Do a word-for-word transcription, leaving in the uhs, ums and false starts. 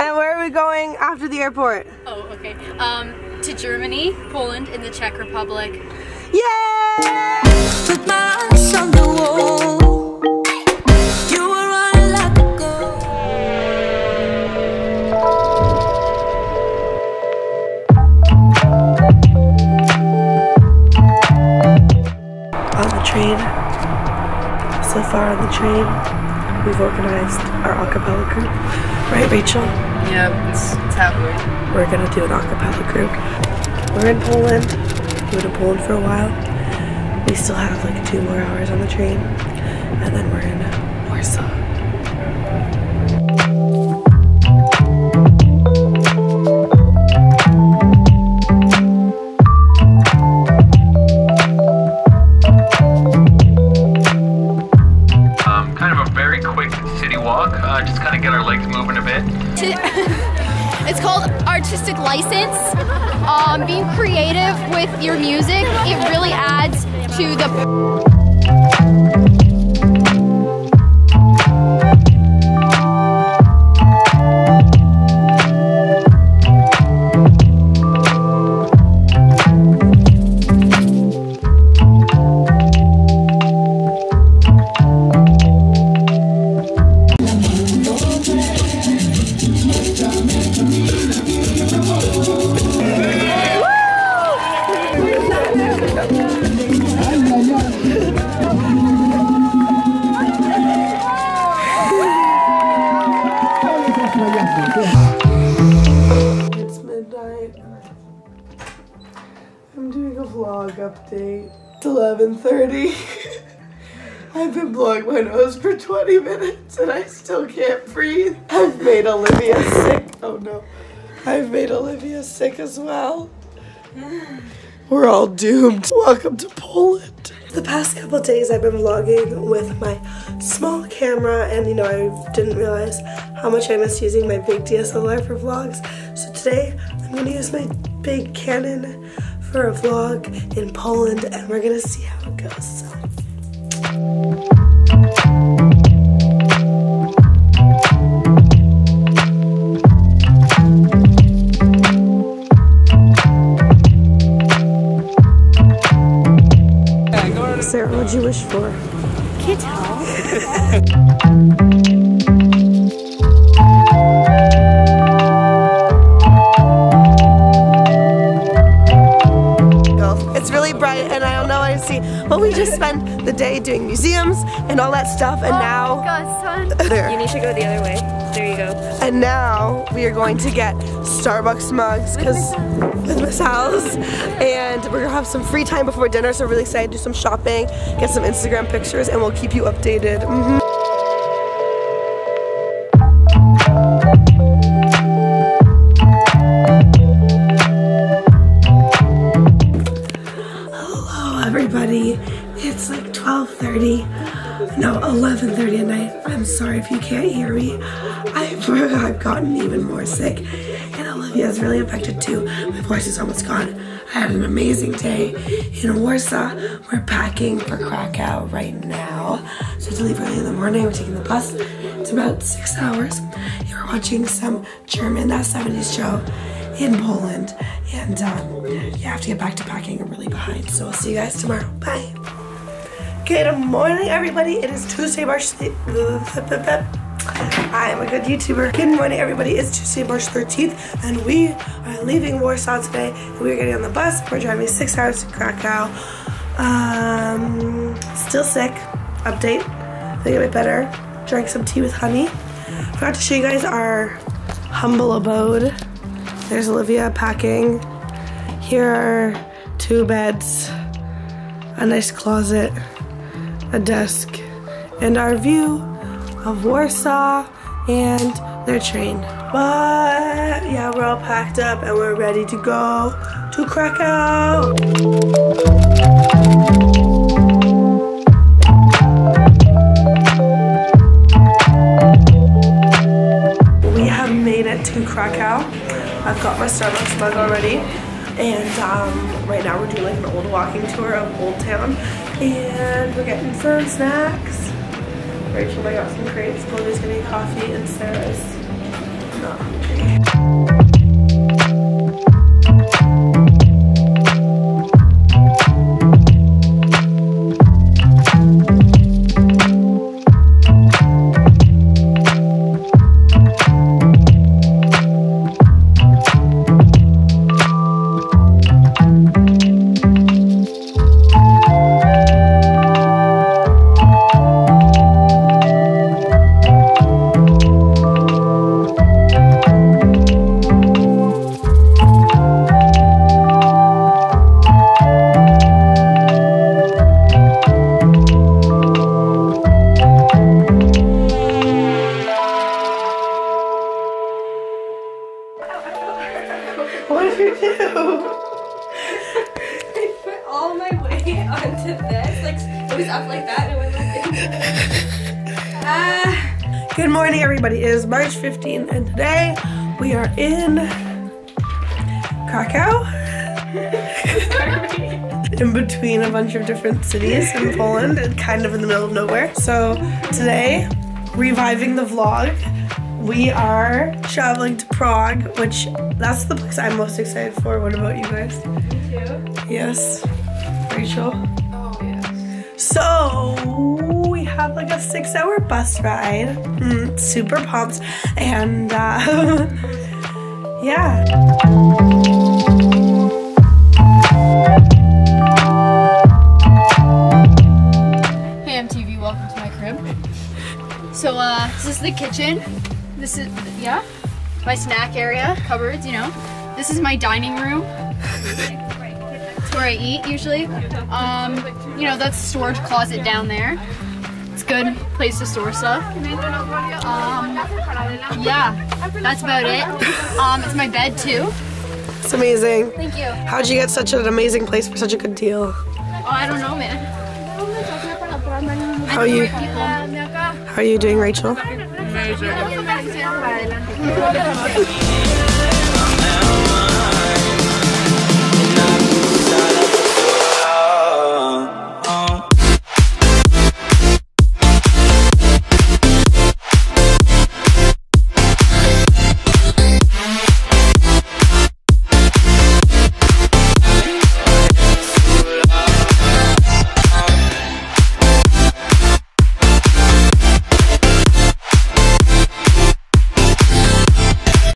And where are we going after the airport? Oh, okay. Um, to Germany, Poland, and the Czech Republic. Yay! Put my eyes on the wall. So far on the train, we've organized our a cappella group. Right, Rachel? Yeah, it's, it's happening. We're gonna do an a cappella group. We're in Poland. We've been in Poland for a while. We still have like two more hours on the train, and then we're in Warsaw. It's called artistic license. Um, being creative with your music, it really adds to the... It's midnight. I'm doing a vlog update. It's eleven thirty. I've been blowing my nose for twenty minutes and I still can't breathe. I've made Olivia sick. Oh no. I've made Olivia sick as well. We're all doomed. Welcome to Poland. The past couple days I've been vlogging with my small camera, and you know, I didn't realize how much I miss using my big D S L R for vlogs. So today I'm gonna use my big Canon for a vlog in Poland, and we're gonna see how it goes. So. Sarah, what would you wish for? Can't tell. But we just spent the day doing museums and all that stuff, and oh now my God, son. You need to go the other way. There you go. And now we are going to get Starbucks mugs because with Miss Hal's, and we're gonna have some free time before dinner, so we're really excited to do some shopping, get some Instagram pictures, and we'll keep you updated. Mm-hmm. It's like twelve thirty, no, eleven thirty at night. I'm sorry if you can't hear me. I've, I've gotten even more sick, and Olivia's really affected too. My voice is almost gone. I had an amazing day in Warsaw. We're packing for Krakow right now. So to leave early in the morning, we're taking the bus. It's about six hours. And we're watching some German That seventies Show in Poland. And um, you have to get back to packing. I'm really behind. So I'll see you guys tomorrow. Bye. Good morning, everybody. It is Tuesday, March. I am a good YouTuber. Good morning, everybody. It's Tuesday, March thirteenth, and we are leaving Warsaw today. We are getting on the bus. We're driving six hours to Krakow. Um, still sick. Update. I think I get better. Drank some tea with honey. Forgot to show you guys our humble abode. There's Olivia packing. Here are two beds, a nice closet, a desk, and our view of Warsaw and their train. But yeah, we're all packed up and we're ready to go to Krakow. We have made it to Krakow. I've got my Starbucks mug already, and um, right now we're doing like an old walking tour of Old Town. And we're getting some snacks. Rachel, I got some crepes. Chloe's getting coffee, and Sarah's March fifteenth, and today we are in Krakow, in between a bunch of different cities in Poland and kind of in the middle of nowhere. So today, reviving the vlog, we are traveling to Prague, which that's the place I'm most excited for. What about you guys? Me too. Yes. Rachel? Oh, yes. So have like a six hour bus ride. Mm, super pumped. And uh, yeah. Hey M T V, welcome to my crib. So uh, this is the kitchen. This is, yeah, my snack area, cupboards, you know. This is my dining room. It's where I eat usually. Um, you know, that's the storage closet down there. It's a good place to store stuff. Um, yeah, that's about it. Um, it's my bed too. It's amazing. Thank you. How'd you get such an amazing place for such a good deal? Oh, I don't know, man. How are you? How are you doing, Rachel? Amazing.